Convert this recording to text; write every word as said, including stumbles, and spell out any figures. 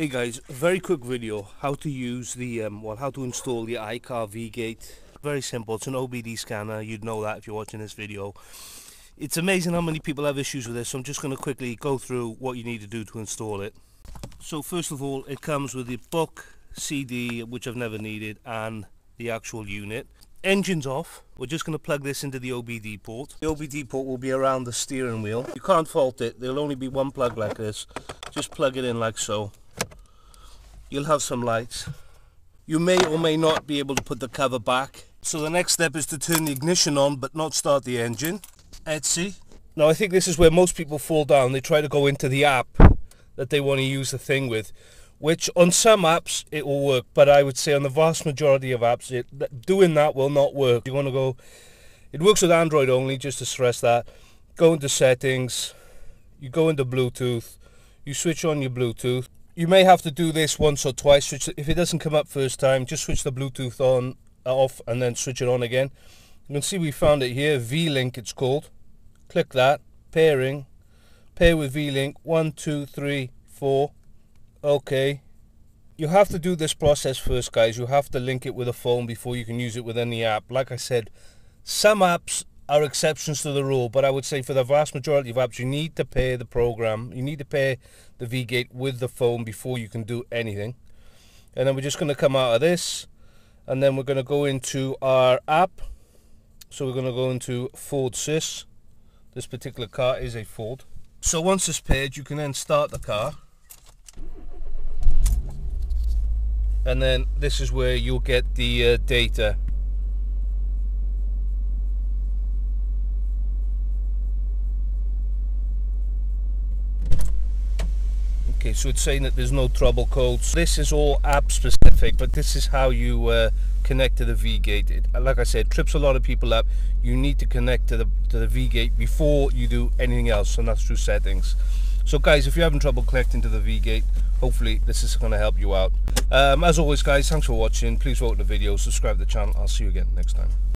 Hey guys, very quick video how to use the um, well how to install the iCar Vgate. Very simple, it's an O B D scanner. You'd know that if you're watching this video. It's amazing how many people have issues with this, so I'm just going to quickly go through what you need to do to install it. So first of all, it comes with the book, C D, which I've never needed, and the actual unit. Engine's off. We're just going to plug this into the O B D port. The O B D port will be around the steering wheel. You can't fault it, there'll only be one plug like this. Just plug it in like so. You'll have some lights. You may or may not be able to put the cover back. So the next step is to turn the ignition on but not start the engine. Etsy. Now I think this is where most people fall down. They try to go into the app that they want to use the thing with, which on some apps it will work, but I would say on the vast majority of apps it, doing that will not work. You want to go, it works with Android only, just to stress that. Go into settings, you go into Bluetooth, you switch on your Bluetooth. You may have to do this once or twice. Switch, if it doesn't come up first time, just switch the Bluetooth on, off, and then switch it on again. You can see we found it here, V-Link it's called. Click that, pairing, pair with V-Link, one, two, three, four, okay. You have to do this process first, guys. You have to link it with a phone before you can use it with any app. Like I said, some apps are exceptions to the rule, but I would say for the vast majority of apps you need to pair the program, you need to pair the Vgate with the phone before you can do anything. And then we're just going to come out of this and then we're going to go into our app. So we're going to go into Ford Sys. This particular car is a Ford. So once it's paired you can then start the car, and then this is where you'll get the uh, data. Okay, so it's saying that there's no trouble codes. This is all app specific, but this is how you uh, connect to the Vgate. It, like I said, trips a lot of people up. You need to connect to the to the Vgate before you do anything else, and that's through settings. So guys, if you're having trouble connecting to the Vgate, hopefully this is going to help you out. Um, as always guys, thanks for watching. Please vote in the video, subscribe to the channel. I'll see you again next time.